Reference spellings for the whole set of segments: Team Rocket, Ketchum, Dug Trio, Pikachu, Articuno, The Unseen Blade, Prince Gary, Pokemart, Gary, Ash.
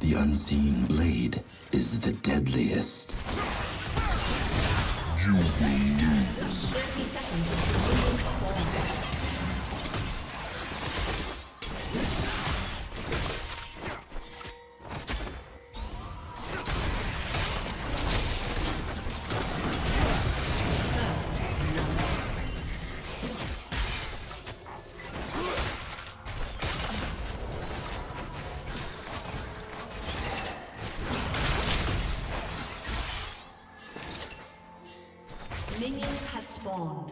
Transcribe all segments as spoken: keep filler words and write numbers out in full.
The Unseen Blade is the deadliest. You will lose. thirty seconds. Minions have spawned.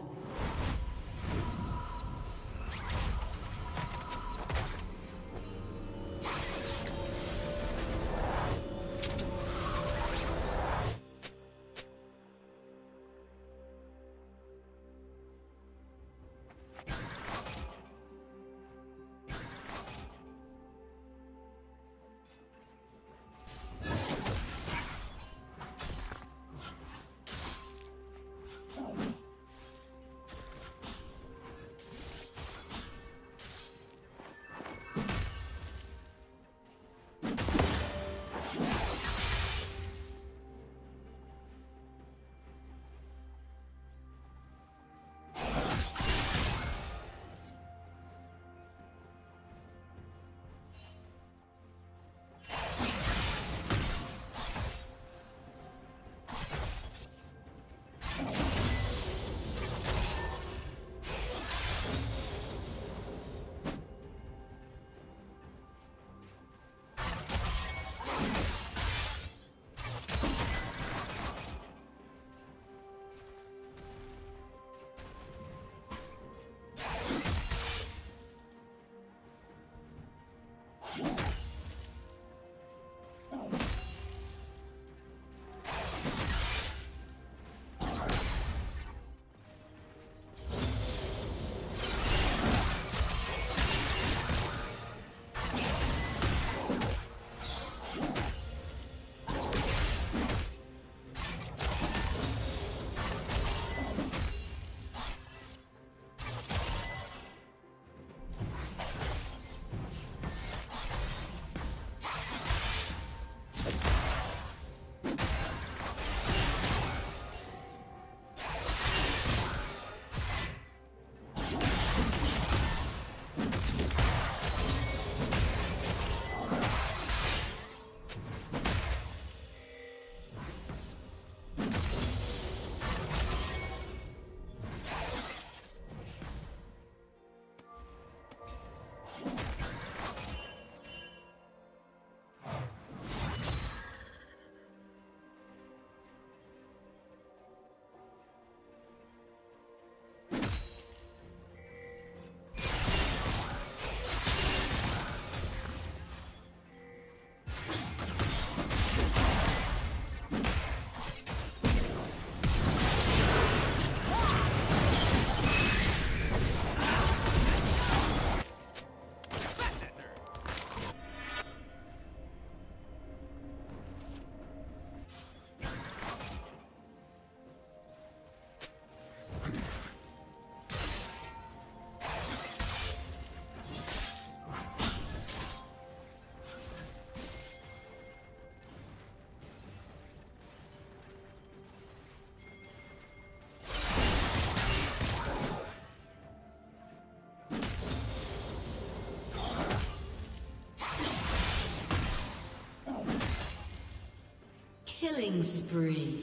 Killing spree.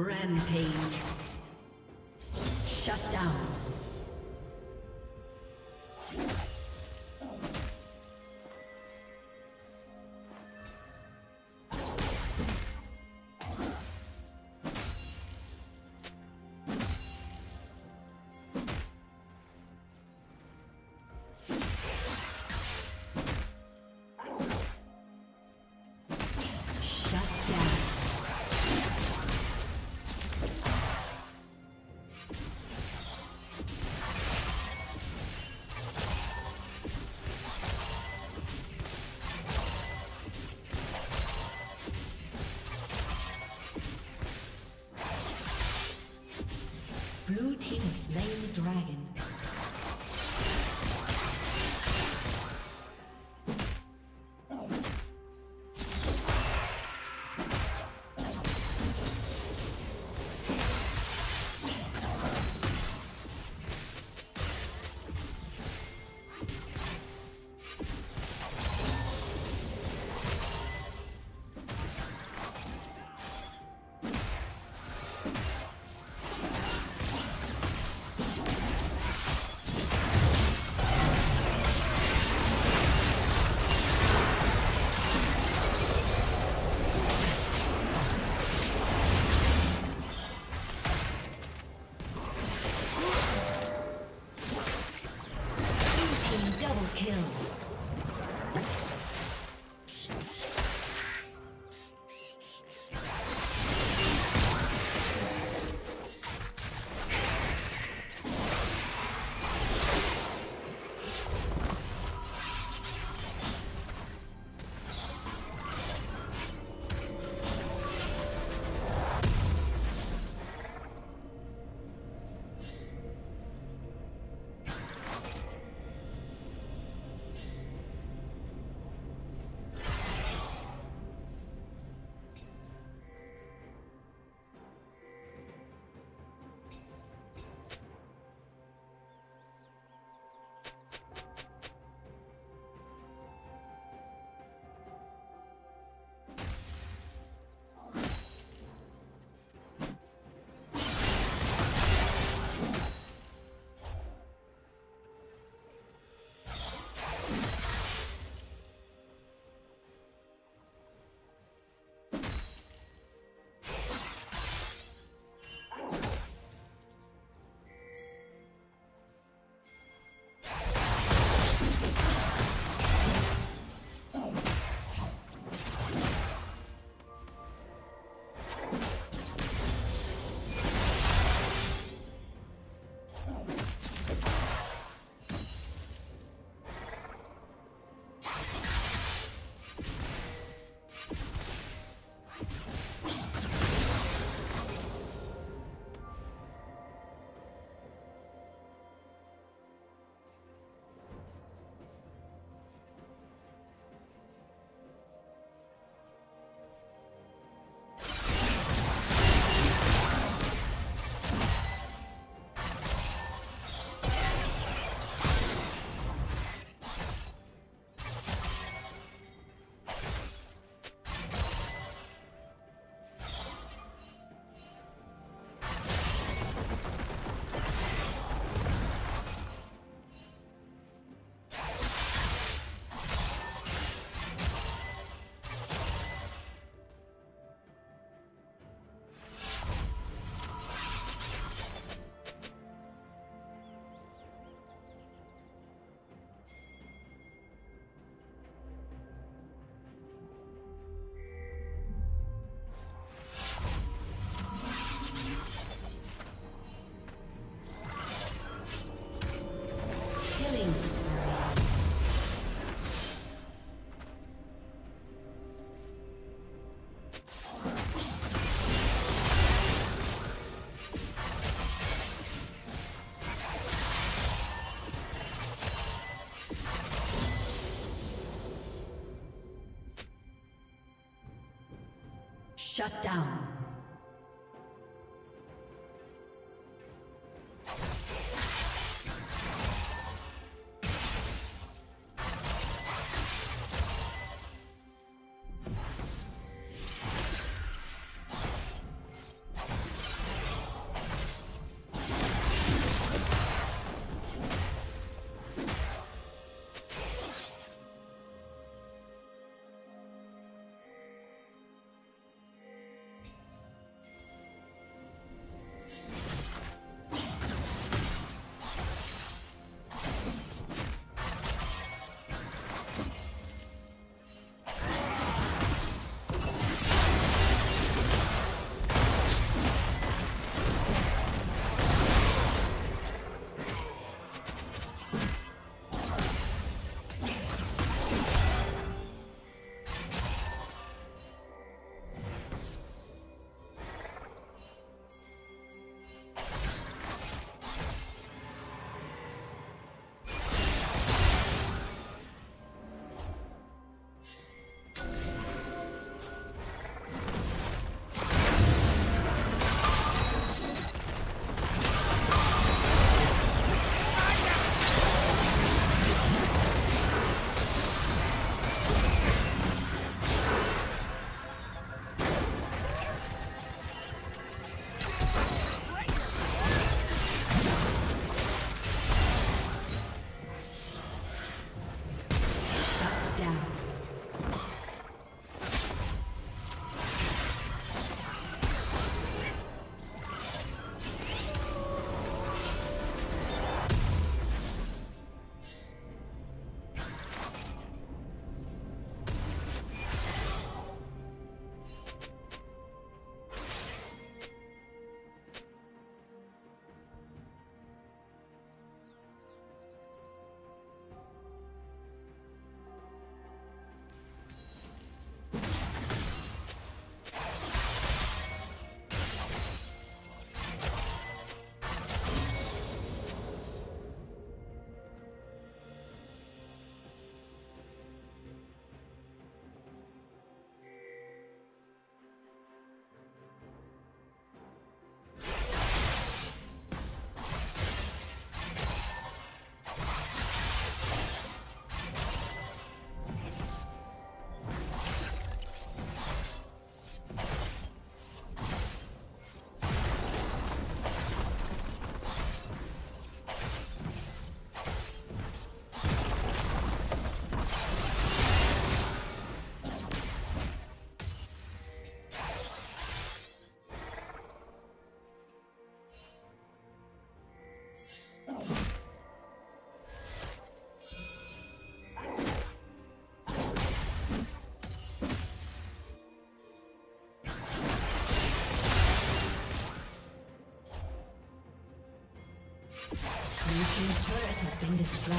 Rampage. Shut down. Blue team has slain the dragon. Shut down. Blue team's turret has been destroyed.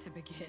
To begin.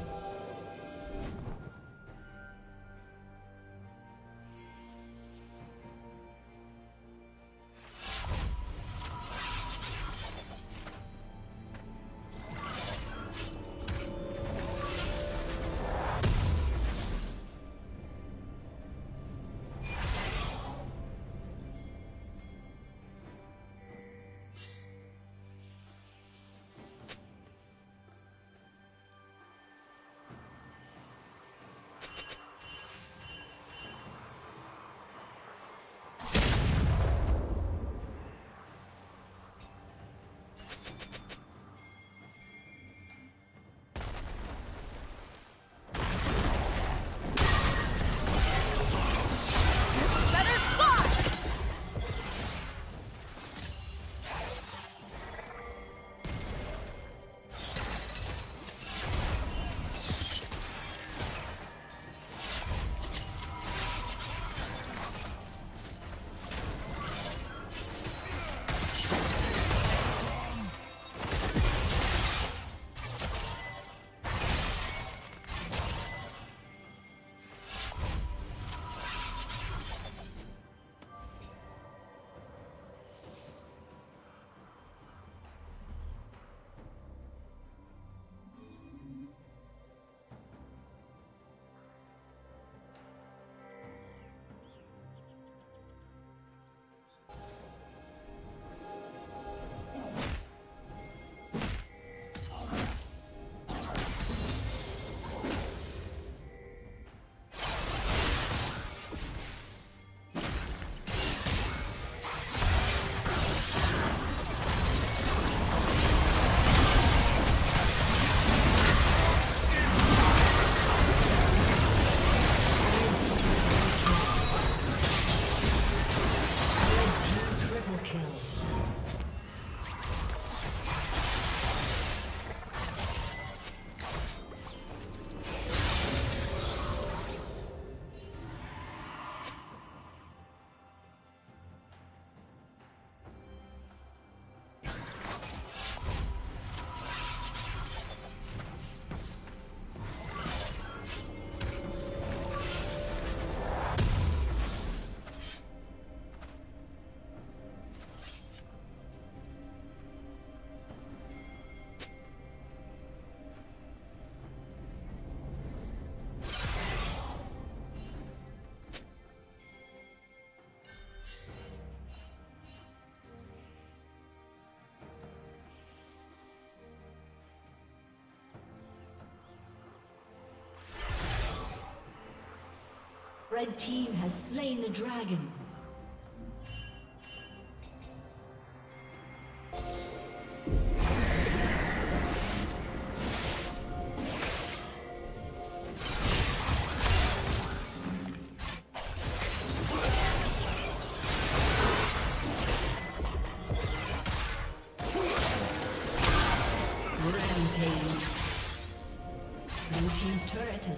Red team has slain the dragon. Red team's turret has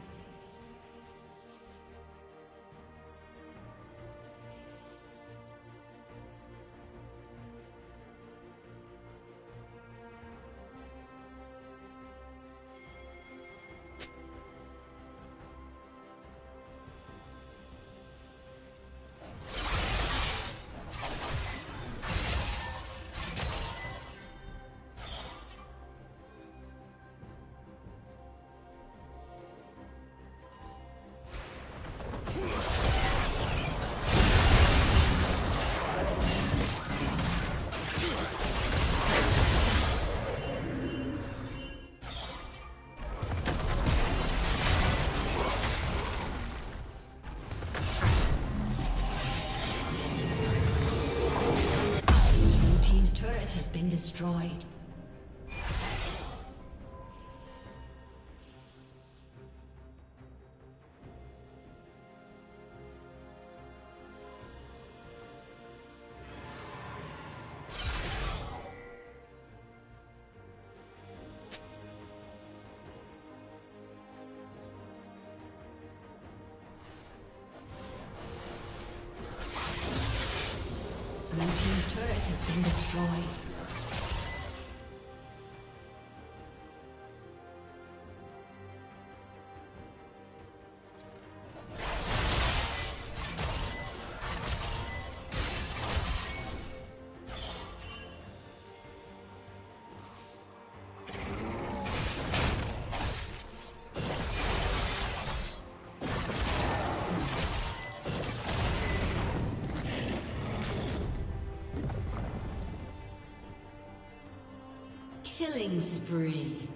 Destroyed. destroyed. Killing spree.